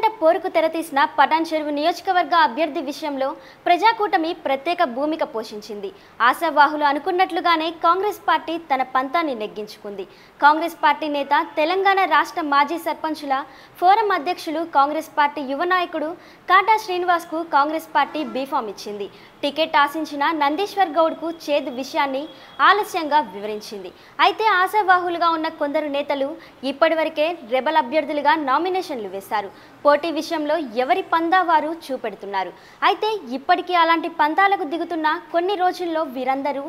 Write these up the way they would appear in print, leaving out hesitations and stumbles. ఎన్నికల పోరుకు తెరతీసిన పటాన్చెరువు నియోజకవర్గ అభ్యర్థి విషయంలో ప్రజాకూటమి ప్రత్యేక భూమిక పోషించింది. ఆశావాహులు అనుకున్నట్లుగానే కాంగ్రెస్ పార్టీ తన పంతాన్ని నెగ్గించుకుంది. కాంగ్రెస్ పార్టీ నేత తెలంగాణ రాష్ట్ర మాజీ సర్పంచుల ఫోరం అధ్యక్షులు కాంగ్రెస్ పార్టీ యువ నాయకుడు కాటా శ్రీనివాస్కు కాంగ్రెస్ పార్టీ బీఫామ్ ఇచ్చింది. టికెట్ ఆశించిన నందీశ్వర్ గౌడ్కు చేదు విషయాన్ని ఆలస్యంగా వివరించింది. అయితే ఆశావాహులుగా ఉన్న కొందరు నేతలు ఇప్పటివరకే రెబల్ అభ్యర్థులుగా నామినేషన్లు వేశారు. పోటీ విషయంలో ఎవరి పందా వారు చూపెడుతున్నారు. అయితే ఇప్పటికీ అలాంటి పందాలకు దిగుతున్న కొన్ని రోజుల్లో వీరందరూ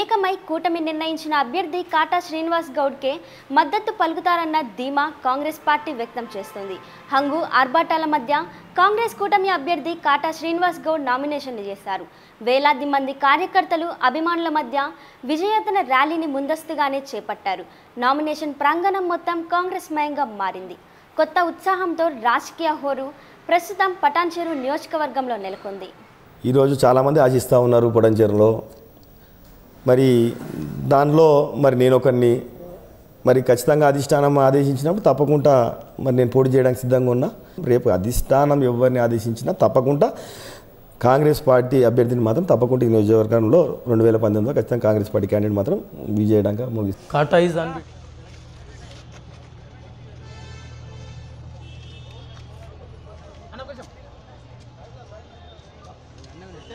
ఏకమై కూటమి నిర్ణయించిన అభ్యర్థి కాటా శ్రీనివాస్ గౌడ్కే మద్దతు పలుకుతారన్న ధీమా కాంగ్రెస్ పార్టీ వ్యక్తం చేస్తుంది. హంగు ఆర్భాటాల మధ్య కాంగ్రెస్ కూటమి అభ్యర్థి కాటా శ్రీనివాస్ గౌడ్ నామినేషన్లు చేశారు. వేలాది మంది కార్యకర్తలు అభిమానుల మధ్య విజయాదన ర్యాలీని ముందస్తుగానే చేపట్టారు. నామినేషన్ ప్రాంగణం మొత్తం కాంగ్రెస్ మయంగా మారింది. కొత్త ఉత్సాహంతో రాజకీయ హోరు ప్రస్తుతం పటాన్చెరు నియోజకవర్గంలో నెలకొంది. ఈరోజు చాలామంది ఆశిస్తూ ఉన్నారు పటాన్చెరులో. మరి దానిలో మరి నేను ఒకరిని, మరి ఖచ్చితంగా అధిష్టానం ఆదేశించినప్పుడు తప్పకుండా మరి నేను పోటీ చేయడానికి సిద్ధంగా ఉన్నా. రేపు అధిష్టానం ఎవరిని ఆదేశించినా తప్పకుండా కాంగ్రెస్ పార్టీ అభ్యర్థిని మాత్రం తప్పకుండా ఈ నియోజకవర్గంలో 2019లో ఖచ్చితంగా కాంగ్రెస్ పార్టీ క్యాండిడేట్ మాత్రం విజయడానికి ముగిస్తుంది.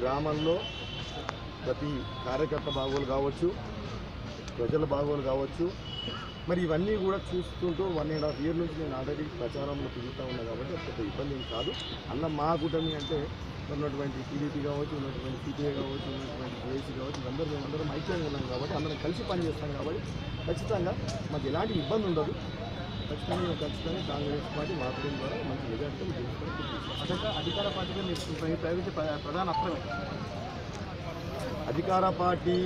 గ్రామంలో ప్రతి కార్యకర్త బాగోలు కావచ్చు, ప్రజల బాగోలు కావచ్చు, మరి ఇవన్నీ కూడా చూస్తుంటూ 1.5 years నుంచి నేను ఆల్రెడీ ప్రచారంలో తిరుగుతూ ఉన్నా కాబట్టి పెద్ద ఇబ్బంది ఏం కాదు. అన్న మా కూటమి అంటే ఉన్నటువంటి టీడీపీ కావచ్చు, ఉన్నటువంటి సిపిఐ కావచ్చు, ఉన్నటువంటి ఏసీ కావచ్చు, అందరూ మేమందరం ఐక్యంగా ఉన్నాం కాబట్టి అందరం కలిసి పనిచేస్తాం కాబట్టి ఖచ్చితంగా మాకు ఎలాంటి ఇబ్బంది ఉండదు. ఖచ్చితంగా కాంగ్రెస్ పార్టీ మాత్రం ద్వారా మంచి మెజార్టీ అసలు అధికార పార్టీగా మీరు ప్రవేశించే ప్రధాన అర్థమే అధికార పార్టీ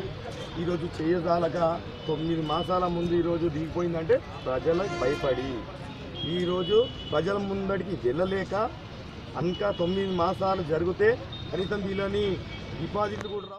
ఈరోజు చేయజాలక 9 months ముందు ఈరోజు దిగిపోయిందంటే ప్రజలకు భయపడి ఈరోజు ప్రజల ముందడికి వెళ్ళలేక ఇంకా 9 months జరిగితే కనీసం వీళ్ళని డిపాజిట్లు కూడా